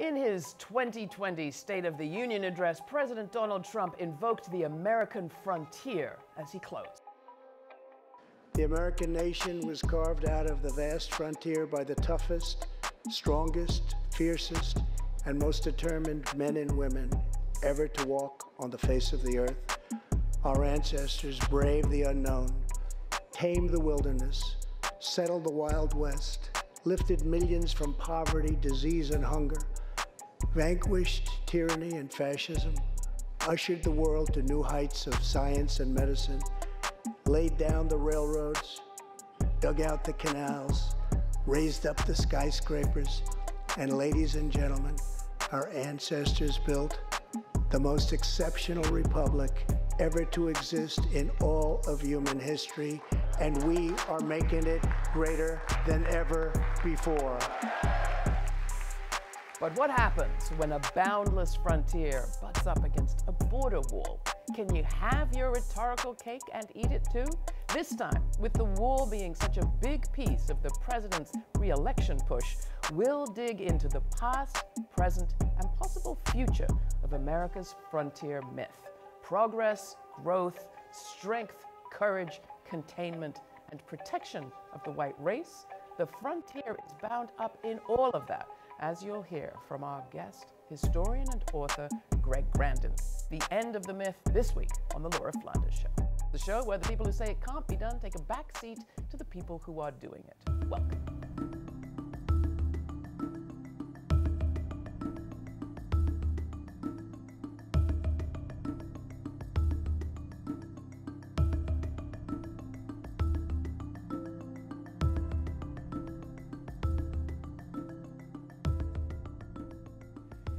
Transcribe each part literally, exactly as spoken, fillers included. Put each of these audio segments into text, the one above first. In his twenty twenty State of the Union address, President Donald Trump invoked the American frontier as he closed. The American nation was carved out of the vast frontier by the toughest, strongest, fiercest, and most determined men and women ever to walk on the face of the earth. Our ancestors braved the unknown, tamed the wilderness, settled the Wild West, lifted millions from poverty, disease, and hunger, vanquished tyranny and fascism, ushered the world to new heights of science and medicine, laid down the railroads, dug out the canals, raised up the skyscrapers, and ladies and gentlemen, our ancestors built the most exceptional republic ever to exist in all of human history, and we are making it greater than ever before. But what happens when a boundless frontier butts up against a border wall? Can you have your rhetorical cake and eat it too? This time, with the wall being such a big piece of the president's re-election push, we'll dig into the past, present, and possible future of America's frontier myth. Progress, growth, strength, courage, containment, and protection of the white race. The frontier is bound up in all of that, as you'll hear from our guest, historian and author, Greg Grandin. The End of the Myth, this week on The Laura Flanders Show. The show where the people who say it can't be done take a back seat to the people who are doing it. Welcome.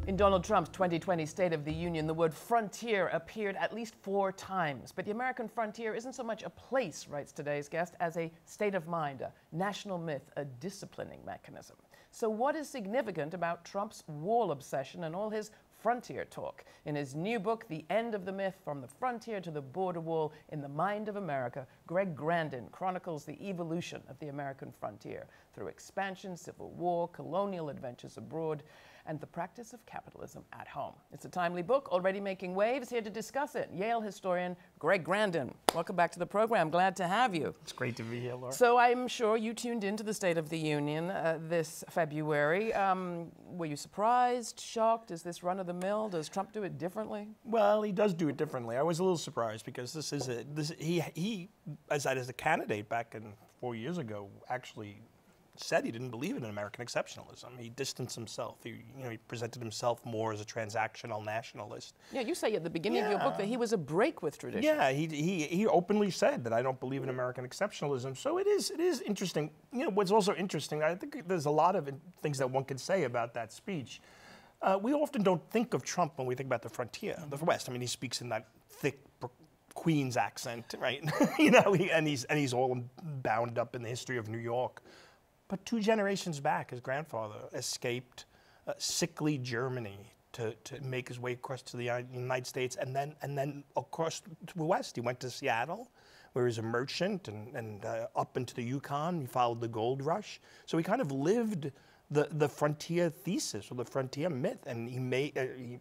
In Donald Trump's twenty twenty State of the Union, the word frontier appeared at least four times. But the American frontier isn't so much a place, writes today's guest, as a state of mind, a national myth, a disciplining mechanism. So what is significant about Trump's wall obsession and all his frontier talk? In his new book, The End of the Myth: From the Frontier to the Border Wall in the Mind of America, Greg Grandin chronicles the evolution of the American frontier through expansion, civil war, colonial adventures abroad, and the practice of capitalism at home. It's a timely book, already making waves. Here to discuss it, Yale historian Greg Grandin. Welcome back to the program. Glad to have you. It's great to be here, Laura. So I'm sure you tuned into the State of the Union uh, this February. Um, were you surprised, shocked? Is this run-of-the-mill? Does Trump do it differently? Well, he does do it differently. I was a little surprised because this is a, this, he, he, as as a candidate back in four years ago, actually said he didn't believe in American exceptionalism. He distanced himself. He, you know, he presented himself more as a transactional nationalist. Yeah, you say at the beginning yeah. of your book that he was a break with tradition. Yeah, he, he he openly said that I don't believe in American exceptionalism. So it is it is interesting. You know, what's also interesting, I think there's a lot of things that one could say about that speech. Uh, we often don't think of Trump when we think about the frontier, mm-hmm. the West. I mean, he speaks in that thick Queens accent, right? you know, he, and he's and he's all bound up in the history of New York. But two generations back, his grandfather escaped uh, sickly Germany to, to make his way across to the United States, and then and then across to the West. He went to Seattle, where he was a merchant, and, and uh, up into the Yukon. He followed the gold rush. So he kind of lived the, the frontier thesis or the frontier myth, and he made. Uh, he,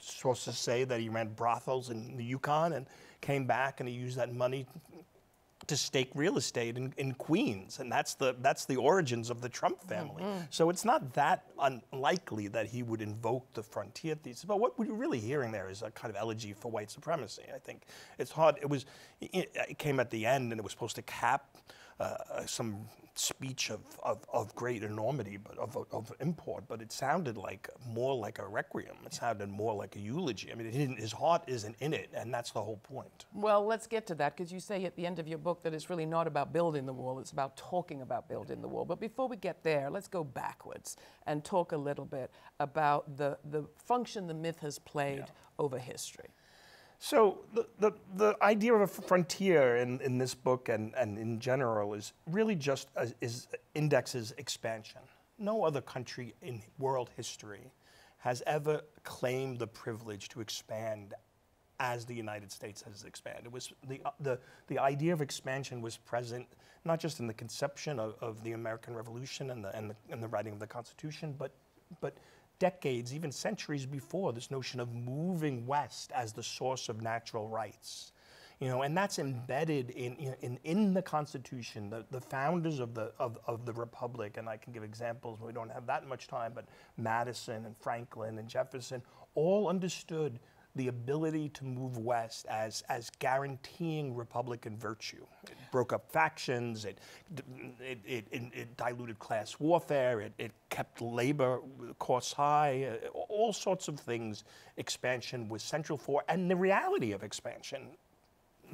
supposed to say that he ran brothels in the Yukon and came back, and he used that money to stake real estate in, in Queens, and that's the that's the origins of the Trump family. Mm-hmm. So it's not that unlikely that he would invoke the frontier thesis. But what we're really hearing there is a kind of elegy for white supremacy. I think it's hard. It was it, it came at the end, and it was supposed to cap uh, some speech of, of of great enormity, but of of import. But it sounded like more like a requiem. It sounded more like a eulogy. I mean, it didn't, his heart isn't in it, and that's the whole point. Well, let's get to that, because you say at the end of your book that it's really not about building the wall, it's about talking about building the wall. But before we get there, let's go backwards and talk a little bit about the, the function the myth has played yeah. over history. So the, the, the idea of a frontier in, in this book and, and in general is really just a, is indexes expansion. No other country in world history has ever claimed the privilege to expand as the United States has expanded. It was the, uh, the, the idea of expansion was present not just in the conception of, of the American Revolution and the, and, the, and the writing of the Constitution, but, but decades, even centuries before, this notion of moving west as the source of natural rights. You know, and that's embedded in, in, in the Constitution, the, the founders of the, of, of the Republic, and I can give examples, we don't have that much time, but Madison and Franklin and Jefferson all understood the ability to move west as, as guaranteeing Republican virtue. It broke up factions, it, it, it, it, it diluted class warfare, it, it kept labor costs high, uh, all sorts of things expansion was central for, and the reality of expansion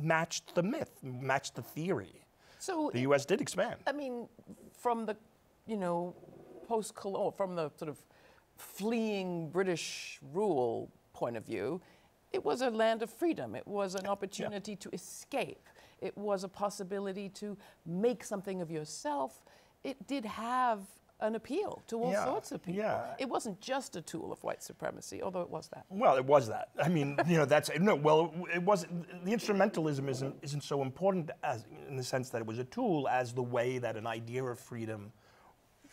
matched the myth, matched the theory. So the U S did expand. I mean, from the, you know, post-colonial, from the sort of fleeing British rule point of view, it was a land of freedom. It was an opportunity yeah. to escape. It was a possibility to make something of yourself. It did have an appeal to all yeah, sorts of people. Yeah. It wasn't just a tool of white supremacy, although it was that. Well, it was that. I mean, you know, that's, no, well, it wasn't, the instrumentalism isn't, isn't so important as, in the sense that it was a tool, as the way that an idea of freedom,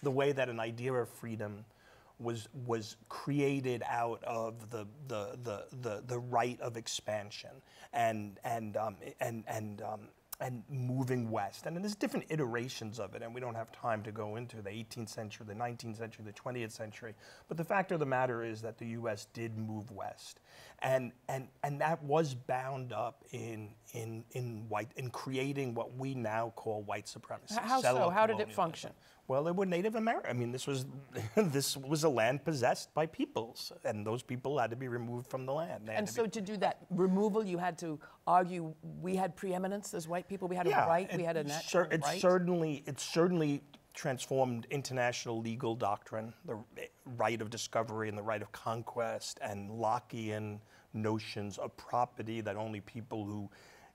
the way that an idea of freedom was, was created out of the, the, the, the, the right of expansion and, and, um, and, and, um, and moving west. And there's different iterations of it, and we don't have time to go into the eighteenth century, the nineteenth century, the twentieth century. But the fact of the matter is that the U S did move west. And, and, and that was bound up in, in, in, white, in creating what we now call white supremacy. How so? How did it function? Well, they were Native American. I mean, this was, this was a land possessed by peoples, and those people had to be removed from the land. And so to do that removal, you had to argue we had preeminence as white people, we had yeah, a right, we had a natural right? It certainly, it certainly transformed international legal doctrine, the right of discovery and the right of conquest, and Lockean notions of property that only people who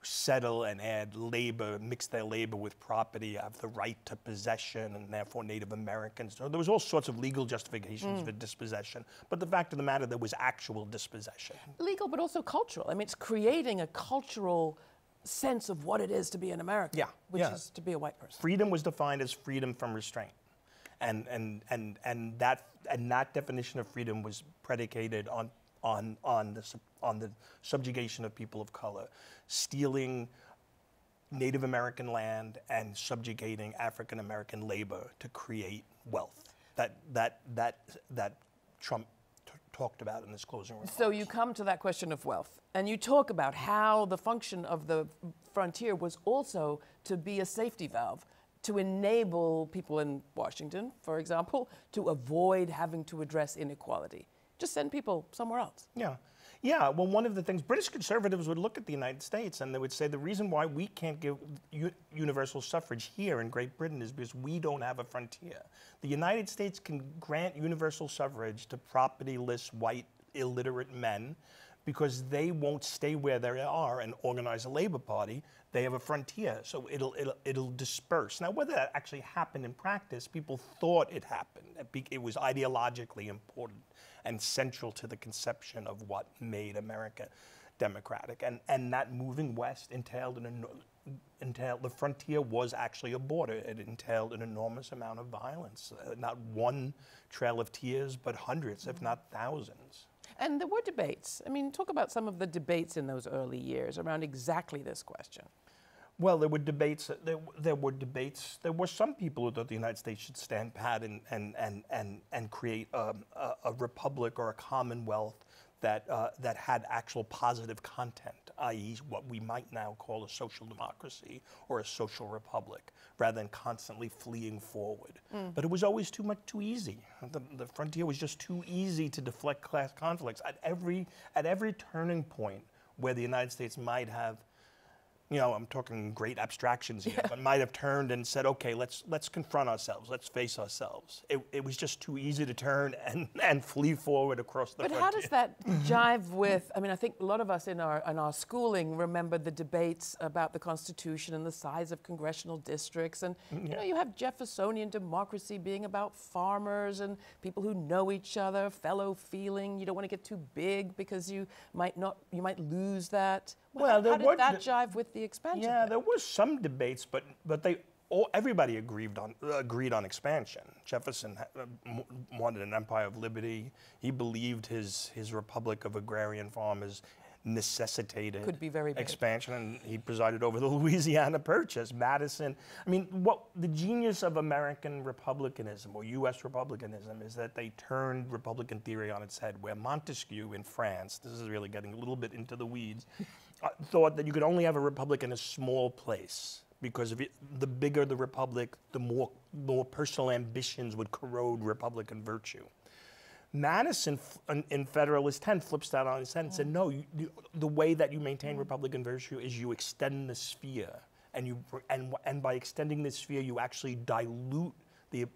settle and add labor, mix their labor with property, have the right to possession, and therefore Native Americans. So there was all sorts of legal justifications mm. for dispossession. But the fact of the matter, there was actual dispossession. Legal, but also cultural. I mean, it's creating a cultural sense of what it is to be an American, yeah. which yeah. is to be a white person. Freedom was defined as freedom from restraint. And, and, and, and, that, and that definition of freedom was predicated on On, on, the, on the subjugation of people of color, stealing Native American land and subjugating African American labor to create wealth. That, that, that, that Trump t talked about in his closing remarks. So you come to that question of wealth, and you talk about how the function of the frontier was also to be a safety valve, to enable people in Washington, for example, to avoid having to address inequality. Just send people somewhere else. Yeah. Yeah, well, one of the things, British conservatives would look at the United States and they would say the reason why we can't give u universal suffrage here in Great Britain is because we don't have a frontier. The United States can grant universal suffrage to propertyless, white, illiterate men because they won't stay where they are and organize a labor party. They have a frontier, so it'll, it'll, it'll disperse. Now, whether that actually happened in practice, people thought it happened. It was ideologically important and central to the conception of what made America democratic. And, and that moving west entailed an entailed, the frontier was actually a border. It entailed an enormous amount of violence, uh, not one trail of tears, but hundreds, if not thousands. And there were debates. I mean, talk about some of the debates in those early years around exactly this question. Well, there were debates. There, there were debates. There were some people who thought the United States should stand pat and and and and, and create um, a, a republic or a commonwealth that uh, that had actual positive content, that is, what we might now call a social democracy or a social republic, rather than constantly fleeing forward. Mm. But it was always too much, too easy. The, the frontier was just too easy to deflect class conflicts at every at every turning point where the United States might have. You know, I'm talking great abstractions here, yeah. but might have turned and said, okay, let's let's confront ourselves, let's face ourselves. It, it was just too easy to turn and, and flee forward across the But frontier. How does that jive with, I mean, I think a lot of us in our, in our schooling remember the debates about the Constitution and the size of congressional districts, and yeah. you know, you have Jeffersonian democracy being about farmers and people who know each other, fellow feeling, you don't want to get too big because you might not, you might lose that. Well, well there how did that jive with the expansion? Yeah, there were some debates, but, but they all, everybody agreed on, agreed on expansion. Jefferson wanted an empire of liberty. He believed his, his republic of agrarian farmers necessitated Could be very expansion, and he presided over the Louisiana Purchase. Madison, I mean, what the genius of American republicanism or U S republicanism is that they turned republican theory on its head, where Montesquieu in France, this is really getting a little bit into the weeds, uh, thought that you could only have a republic in a small place, because if it, the bigger the republic, the more, more personal ambitions would corrode republican virtue. Madison in Federalist ten flips that on his head and said, no, you, you, the way that you maintain republican virtue is you extend the sphere, and you and and by extending the sphere, you actually dilute the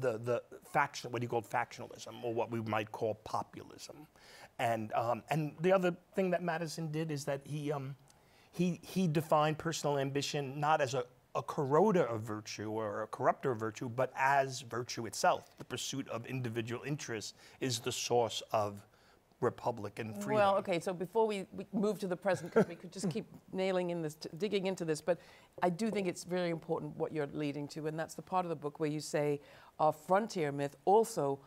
the the faction, what he called factionalism, or what we might call populism. And um, and the other thing that Madison did is that he um, he he defined personal ambition not as a a corroder of virtue or a corrupter of virtue, but as virtue itself. The pursuit of individual interests is the source of republican freedom. Well, okay, so before we, we move to the present, because we could just keep nailing in this, t digging into this, but I do think it's very important what you're leading to, and that's the part of the book where you say our frontier myth also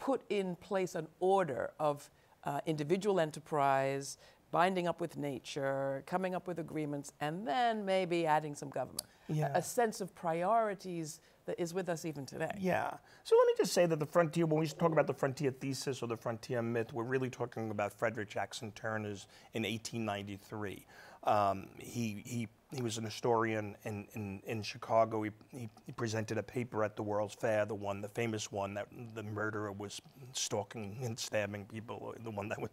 put in place an order of uh, individual enterprise, binding up with nature, coming up with agreements, and then maybe adding some government. Yeah. A, a sense of priorities that is with us even today. Yeah. So let me just say that the frontier, when we talk about the frontier thesis or the frontier myth, we're really talking about Frederick Jackson Turner's in eighteen ninety-three. Um, he, he, he was an historian in, in, in Chicago. He, he, he presented a paper at the World's Fair, the one, the famous one that the murderer was stalking and stabbing people, the one that was,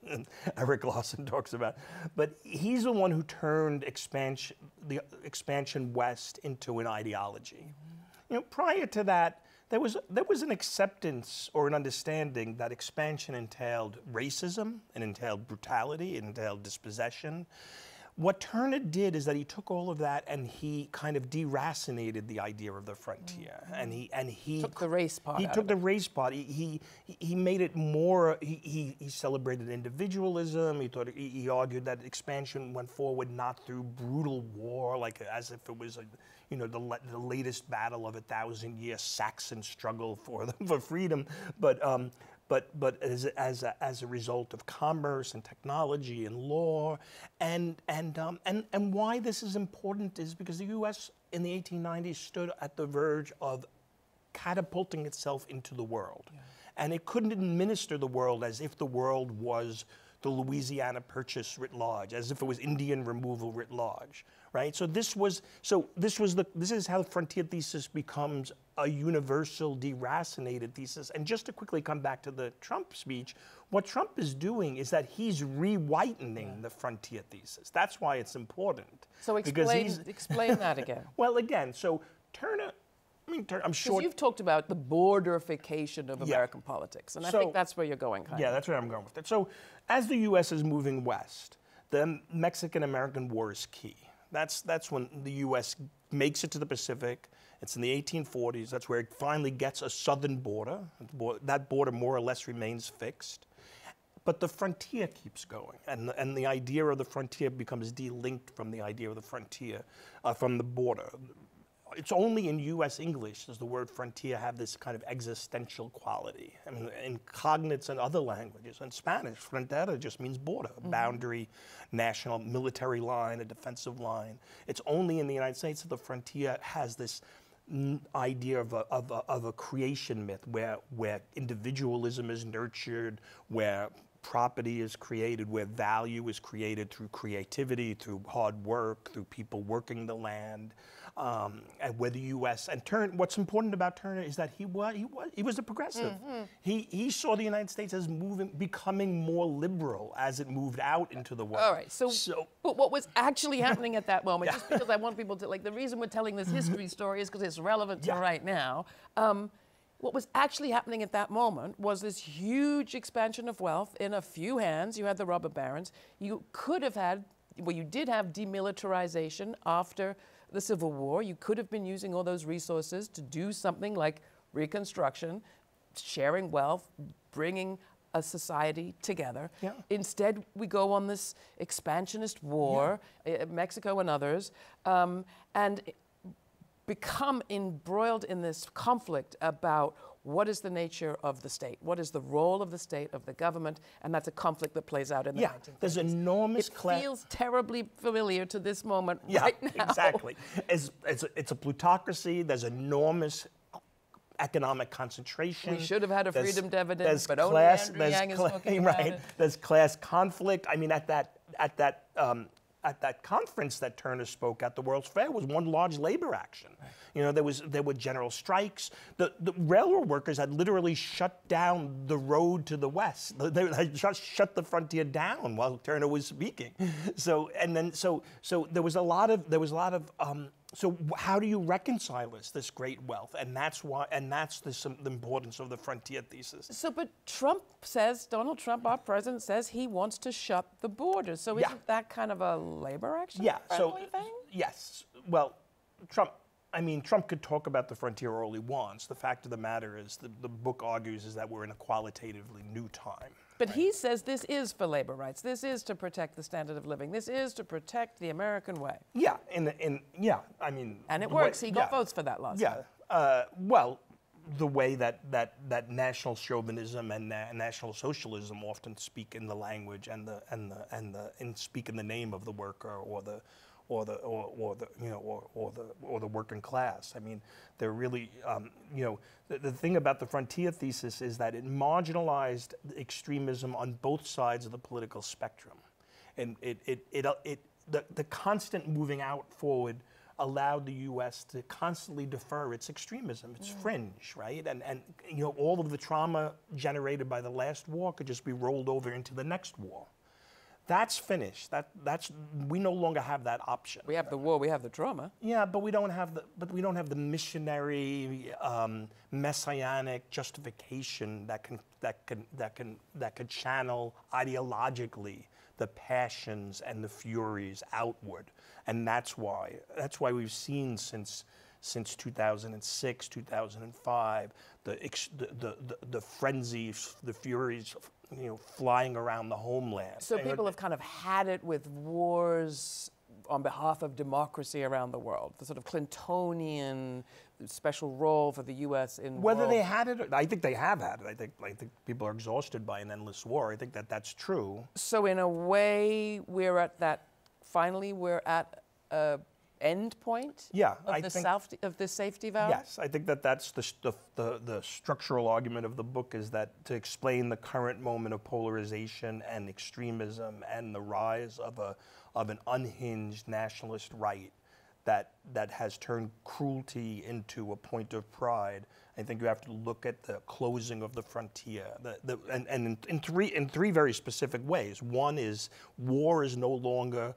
Eric Larson talks about. But he's the one who turned expansion, the expansion west into an ideology. Mm-hmm. You know, prior to that, there was, there was an acceptance or an understanding that expansion entailed racism, it entailed brutality, it entailed dispossession. What Turner did is that he took all of that and he kind of deracinated the idea of the frontier, mm-hmm. and he and he took the race part. He out took of the it. race part. He, he he made it more. He he, he celebrated individualism. He thought he, he argued that expansion went forward not through brutal war, like as if it was a, you know, the the latest battle of a thousand-year Saxon struggle for the, for freedom, but. Um, But, but as, as, a, as a result of commerce and technology and law. And, and, um, and, and why this is important is because the U S in the eighteen nineties stood at the verge of catapulting itself into the world. Yeah. And it couldn't administer the world as if the world was the Louisiana Purchase writ large, as if it was Indian removal writ large, right? So this was, so this was the, this is how the frontier thesis becomes a universal deracinated thesis. And just to quickly come back to the Trump speech, what Trump is doing is that he's re-whitening the frontier thesis. That's why it's important. So explain, explain that again. Well, again, so Turner, I mean, Turner, I'm sure you've talked about the borderification of yeah. American politics, and so, I think that's where you're going. Kind yeah, of. that's where I'm going with it. So as the U S is moving west, the Mexican-American War is key. That's, that's when the U S makes it to the Pacific. It's in the eighteen forties. That's where it finally gets a southern border. That border more or less remains fixed. But the frontier keeps going. And, and the idea of the frontier becomes delinked from the idea of the frontier, uh, from the border. It's only in U S English does the word frontier have this kind of existential quality. I mean, in cognates and other languages, in Spanish, frontera just means border, mm-hmm. boundary, national, military line, a defensive line. It's only in the United States that the frontier has this idea of a, of a, of a creation myth where, where individualism is nurtured, where property is created, where value is created through creativity, through hard work, through people working the land, um, and where the U S and Turner, what's important about Turner is that he was he was he was a progressive. Mm-hmm. He he saw the United States as moving, becoming more liberal as it moved out into the world. All right, so, so but what was actually happening at that moment? Yeah. Just because I want people to like the reason we're telling this history story is because it's relevant yeah. to right now. Um, What was actually happening at that moment was this huge expansion of wealth in a few hands. You had the robber barons. You could have had, well, you did have demilitarization after the Civil War. You could have been using all those resources to do something like Reconstruction, sharing wealth, bringing a society together. Yeah. Instead, we go on this expansionist war, yeah. uh, Mexico and others, um, and become embroiled in this conflict about what is the nature of the state, what is the role of the state, of the government, and that's a conflict that plays out in the yeah, nineteen fifties. There's enormous... It feels terribly familiar to this moment yeah, right now. Exactly. It's, it's, a, it's a plutocracy, there's enormous economic concentration. We should have had a there's, freedom dividend, but only class, Andrew Yang is talking right, about it. There's class conflict. I mean, at that, at that, um, at that conference that Turner spoke at, the World's Fair, was one large labor action. You know, there was there were general strikes. The, the railroad workers had literally shut down the road to the West. They had just shut the frontier down while Turner was speaking. So and then so so there was a lot of there was a lot of. Um, So how do you reconcile this, this great wealth? And that's why, and that's the, some, the importance of the frontier thesis. So, but Trump says, Donald Trump, our president, says he wants to shut the border. So isn't yeah. that kind of a labor action? Yeah. So thing? Yes. Well, Trump. I mean, Trump could talk about the frontier all he wants. The fact of the matter is, the, the book argues, is that we're in a qualitatively new time. But right? he says this is for labor rights. This is to protect the standard of living. This is to protect the American way. Yeah, and and yeah, I mean, and it works. Way, he got yeah, votes for that last yeah. time. Yeah. Uh, well, the way that that that national chauvinism and na national socialism often speak in the language and the and the and the and speak in the name of the worker or the. Or the or, or the you know or, or the or the working class. I mean, they're really um, you know the, the thing about the frontier thesis is that it marginalized extremism on both sides of the political spectrum, and it it it, it the the constant moving out forward allowed the U S to constantly defer its extremism, its mm. fringe, right? And and you know all of the trauma generated by the last war could just be rolled over into the next war. That's finished. That that's we no longer have that option. We have the war. We have the drama. Yeah, but we don't have the but we don't have the missionary um, messianic justification that can that can that can that could channel ideologically the passions and the furies outward, and that's why that's why we've seen since. Since two thousand six, two thousand five, the, ex the, the, the, the frenzies, the furies, you know, flying around the homeland. So and people have kind of had it with wars on behalf of democracy around the world, the sort of Clintonian special role for the U S in whether world. They had it, or, I think they have had it. I think I think people are exhausted by an endless war. I think that that's true. So in a way, we're at that. Finally, we're at a. End point yeah, of, I the think, self, of the safety valve? Yes, I think that that's the, the, the, the structural argument of the book is that to explain the current moment of polarization and extremism and the rise of, a, of an unhinged nationalist right that, that has turned cruelty into a point of pride, I think you have to look at the closing of the frontier, the, the, and, and in, in, three, in three very specific ways. One is war is no longer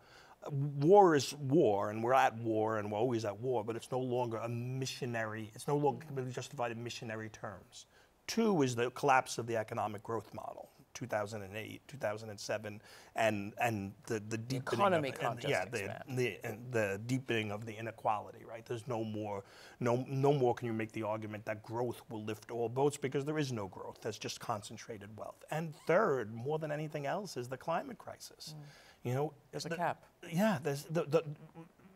War is war, and we're at war, and we're always at war, but it's no longer a missionary, it's no longer justified in missionary terms. Two is the collapse of the economic growth model, two thousand eight, two thousand seven, and, and the, the deepening the economy of, can't and, yeah, the, the, and the deepening of the inequality, right? There's no more, no, no more can you make the argument that growth will lift all boats because there is no growth, there's just concentrated wealth. And third, more than anything else, is the climate crisis. Mm. You know, there's the, a cap. Yeah, there's the, the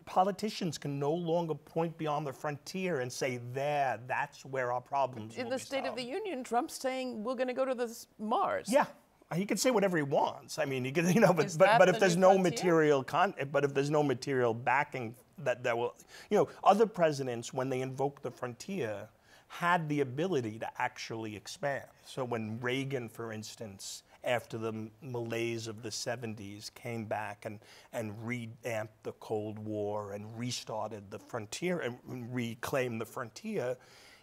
politicians can no longer point beyond the frontier and say, there, that's where our problems. In the State solved. Of the Union, Trump's saying we're going to go to this Mars. Yeah, he can say whatever he wants. I mean, he can, you know, but but, but if the there's no frontier? material con, but if there's no material backing that that will, you know, other presidents when they invoke the frontier had the ability to actually expand. So when Reagan, for instance, after the malaise of the seventies, came back and, and reamped the Cold War and restarted the frontier and reclaimed the frontier,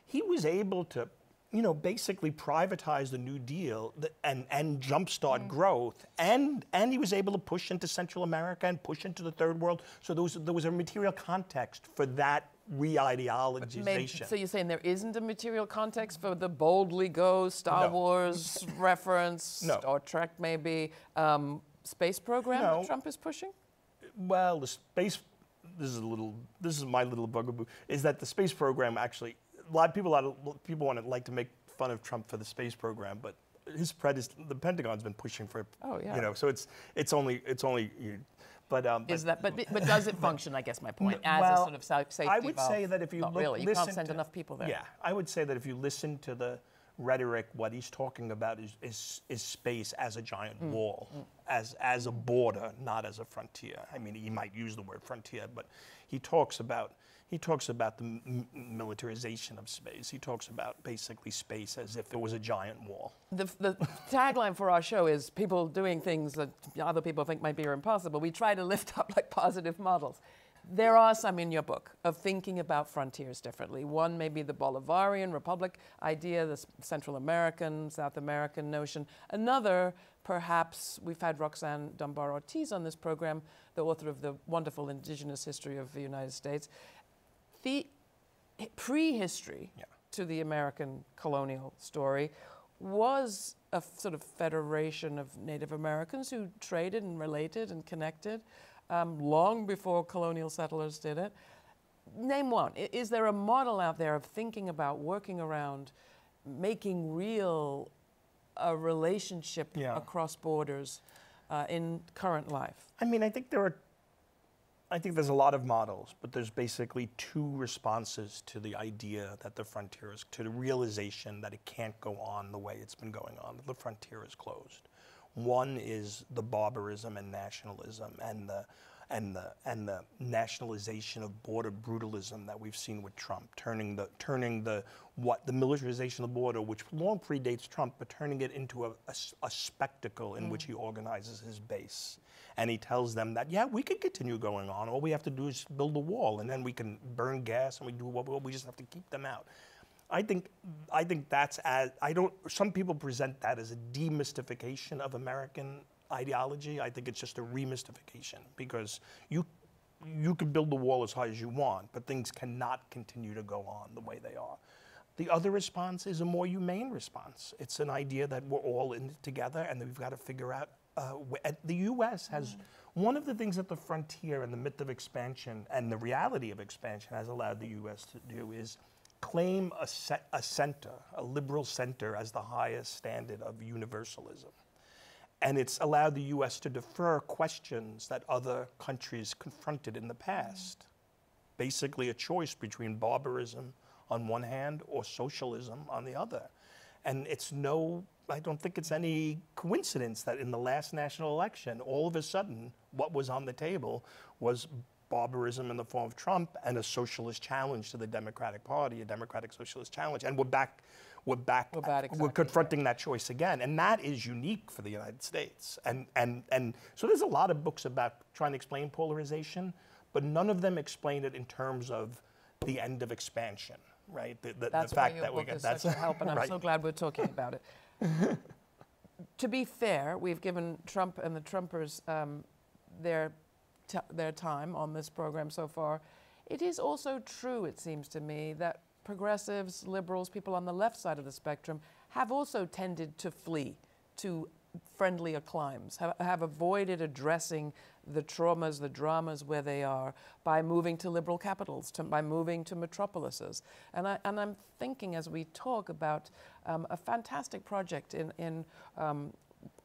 he was able to, you know, basically privatize the New Deal and, and jumpstart mm-hmm. growth, and, and he was able to push into Central America and push into the Third World. So there was, there was a material context for that re-ideologization. So you're saying there isn't a material context for the boldly go Star no. Wars reference no. or Trek maybe um, space program no. that Trump is pushing? Well, the space. This is a little. This is my little bugaboo. Is that the space program actually? A lot of people. A lot of people want to like to make fun of Trump for the space program, but his predecessor, the Pentagon's been pushing for. Oh yeah. You know, so it's it's only it's only. You, But, um, but, Is that, but, but does it function, I guess my point, as well, a sort of safety valve? I would valve. say that if you look, really, you listen can't send to, enough people there. Yeah, I would say that if you listen to the rhetoric, what he's talking about is, is, is space as a giant mm. wall, mm. as as a border, not as a frontier. I mean, he might use the word frontier, but he talks about He talks about the m militarization of space. He talks about basically space as if it was a giant wall. The, the tagline for our show is people doing things that other people think might be impossible. We try to lift up like positive models. There are some in your book of thinking about frontiers differently. One may be the Bolivarian Republic idea, the Central American, South American notion. Another, perhaps, we've had Roxanne Dunbar-Ortiz on this program, the author of the wonderful Indigenous History of the United States. The prehistory yeah. to the American colonial story was a sort of federation of Native Americans who traded and related and connected um, long before colonial settlers did it. Name one. I is there a model out there of thinking about working around, making real a relationship yeah. across borders uh, in current life? I mean, I think there are I think there's a lot of models, but there's basically two responses to the idea that the frontier is, to the realization that it can't go on the way it's been going on, that the frontier is closed. One is the barbarism and nationalism and the, and the, and the nationalization of border brutalism that we've seen with Trump, turning the, turning the, what, the militarization of the border, which long predates Trump, but turning it into a, a, a spectacle in mm. which he organizes his base. And he tells them that, yeah, we can continue going on. All we have to do is build a wall, and then we can burn gas, and we do what we, we just have to keep them out. I think, I think that's as I don't. Some people present that as a demystification of American ideology. I think it's just a remystification, because you, you can build the wall as high as you want, but things cannot continue to go on the way they are. The other response is a more humane response. It's an idea that we're all in it together, and that we've got to figure out. Uh, the U S has, one of the things that the frontier and the myth of expansion and the reality of expansion has allowed the U S to do is claim a, a center, a liberal center, as the highest standard of universalism. And it's allowed the U S to defer questions that other countries confronted in the past. Basically a choice between barbarism on one hand or socialism on the other. And it's no, I don't think it's any coincidence that in the last national election, all of a sudden, what was on the table was barbarism in the form of Trump and a socialist challenge to the Democratic Party, a Democratic Socialist challenge. And we're back, we're back, we're, back exactly, we're confronting yeah. that choice again. And that is unique for the United States. And, and, and so there's a lot of books about trying to explain polarization, but none of them explain it in terms of the end of expansion. Right, the, the, that's the fact that we get that's such a help, and I'm right. so glad we're talking about it. To be fair, we've given Trump and the Trumpers um, their t their time on this program so far. It is also true, it seems to me, that progressives, liberals, people on the left side of the spectrum have also tended to flee to friendlier climes, have, have avoided addressing the traumas, the dramas where they are by moving to liberal capitals, to, by moving to metropolises. And, I, and I'm thinking as we talk about um, a fantastic project in, in um,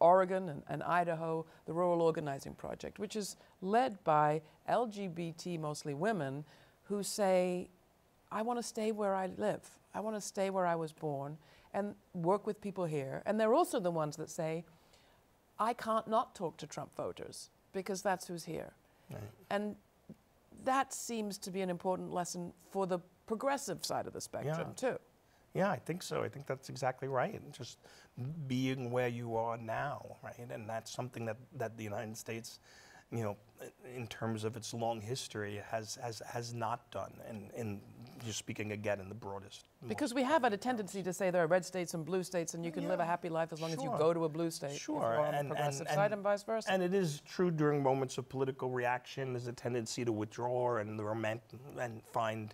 Oregon and, and Idaho, the Rural Organizing Project, which is led by L G B T, mostly women, who say, I want to stay where I live. I want to stay where I was born and work with people here. And they're also the ones that say, I can't not talk to Trump voters because that's who's here. Right. And that seems to be an important lesson for the progressive side of the spectrum, yeah. too. Yeah, I think so. I think that's exactly right. Just being where you are now, right? And that's something that, that the United States, you know, in terms of its long history, has, has, has not done. And, and you're speaking again in the broadest. Because we have had a tendency to say there are red states and blue states, and you can yeah. live a happy life as long sure. as you go to a blue state. Sure. And, on the progressive and, and, side and vice versa. And it is true during moments of political reaction, there's a tendency to withdraw and the romant and find,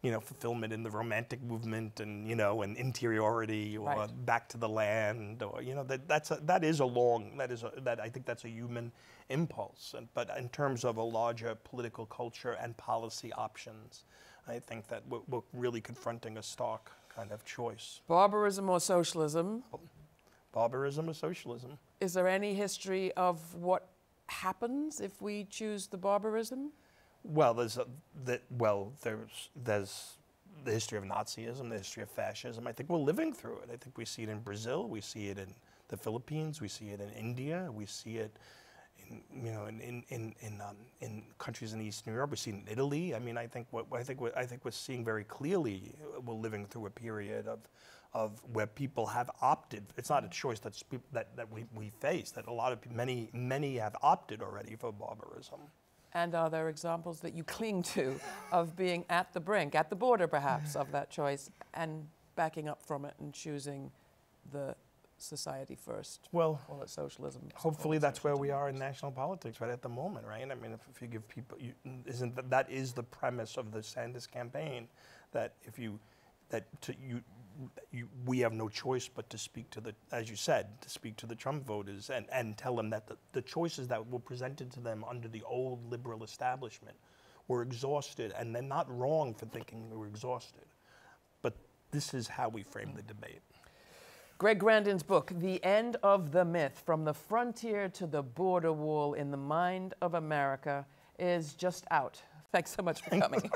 you know, fulfillment in the romantic movement and, you know, and interiority or right. back to the land or, you know, that, that's a, that is a long, that is a, that I think that's a human impulse. And, but in terms of a larger political culture and policy options, I think that we're, we're really confronting a stark kind of choice. Barbarism or socialism? Barbarism or socialism. Is there any history of what happens if we choose the barbarism? Well, there's a, the, well, there's there's the history of Nazism, the history of fascism. I think we're living through it. I think we see it in Brazil. We see it in the Philippines. We see it in India. We see it, in, you know, in in in in, um, in countries in Eastern Europe. We see it in Italy. I mean, I think what I think what I think we're seeing very clearly. We're living through a period of. of where people have opted. It's not a choice that's that, that we, we face, that a lot of many many have opted already for barbarism. And are there examples that you cling to of being at the brink, at the border perhaps, of that choice and backing up from it and choosing the society first? Well, well it's socialism. Hopefully that's socialism. Where we are in national politics right at the moment, right? I mean, if, if you give people, you, isn't that, that is the premise of the Sanders campaign, that if you, that to, you, You, we have no choice but to speak to the, as you said, to speak to the Trump voters and, and tell them that the, the choices that were presented to them under the old liberal establishment were exhausted, and they're not wrong for thinking they were exhausted. But this is how we frame the debate. Greg Grandin's book, The End of the Myth: From the Frontier to the Border Wall in the Mind of America, is just out. Thanks so much for coming.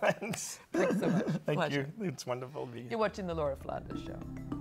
Thanks. Thanks so much. Thank Pleasure. you. It's wonderful to be here. You're watching The Laura Flanders Show.